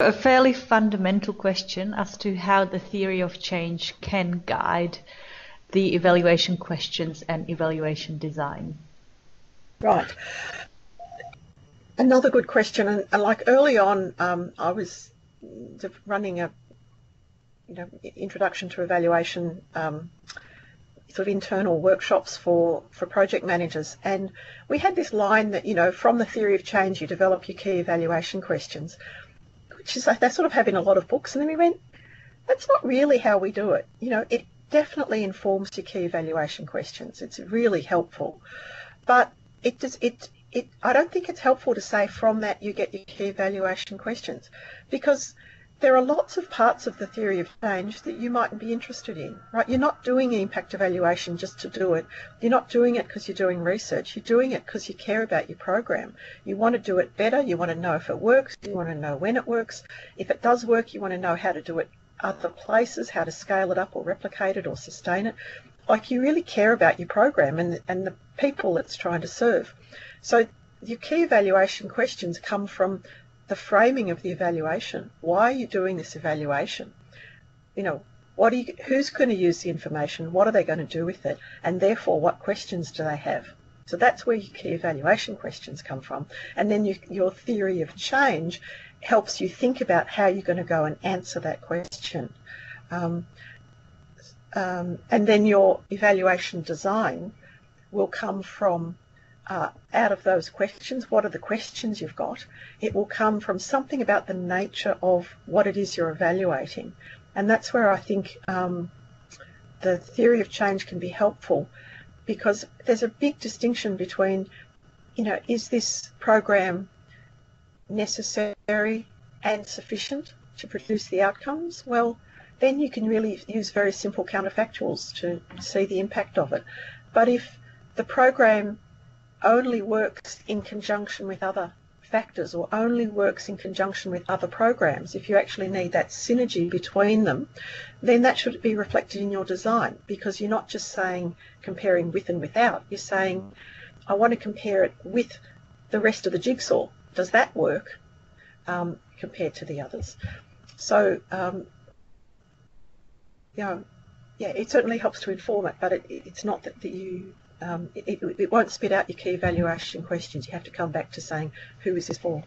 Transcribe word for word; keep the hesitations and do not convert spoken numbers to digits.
A fairly fundamental question as to how the theory of change can guide the evaluation questions and evaluation design. Right. Another good question, and, and like early on, um, I was running a you know introduction to evaluation um, sort of internal workshops for for project managers, and we had this line that you know from the theory of change you develop your key evaluation questions. Which is they sort of have in a lot of books, and then we went, that's not really how we do it. You know, it definitely informs your key evaluation questions. It's really helpful, but it does it. It I don't think it's helpful to say from that you get your key evaluation questions, because there are lots of parts of the theory of change that you mightn't be interested in. Right? You're not doing impact evaluation just to do it. You're not doing it because you're doing research. You're doing it because you care about your program. You want to do it better. You want to know if it works. You want to know when it works. If it does work, you want to know how to do it other places, how to scale it up or replicate it or sustain it. Like, you really care about your program and, and the people it's trying to serve. So your key evaluation questions come from the framing of the evaluation. Why are you doing this evaluation? You know, what are you, who's going to use the information? What are they going to do with it? And therefore, what questions do they have? So that's where your key evaluation questions come from. And then you, your theory of change helps you think about how you're going to go and answer that question. Um, um, and then your evaluation design will come from Uh, out of those questions, what are the questions you've got? It will come from something about the nature of what it is you're evaluating. And that's where I think um, the theory of change can be helpful, because there's a big distinction between, you know, is this program necessary and sufficient to produce the outcomes? Well, then you can really use very simple counterfactuals to see the impact of it. But if the program only works in conjunction with other factors, or only works in conjunction with other programs, if you actually need that synergy between them, then that should be reflected in your design, because you're not just saying comparing with and without, you're saying I want to compare it with the rest of the jigsaw. Does that work um, compared to the others? So um, you know, yeah, it certainly helps to inform it, but it, it's not that, that you Um, it, it won't spit out your key evaluation questions. You have to come back to saying, who is this for?